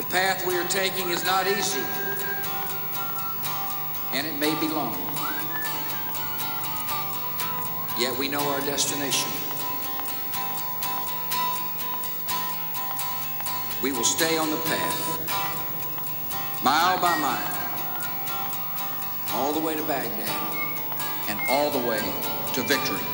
The path we are taking is not easy, and it may be long. Yet we know our destination. We will stay on the path, mile by mile, all the way to Baghdad and all the way to victory.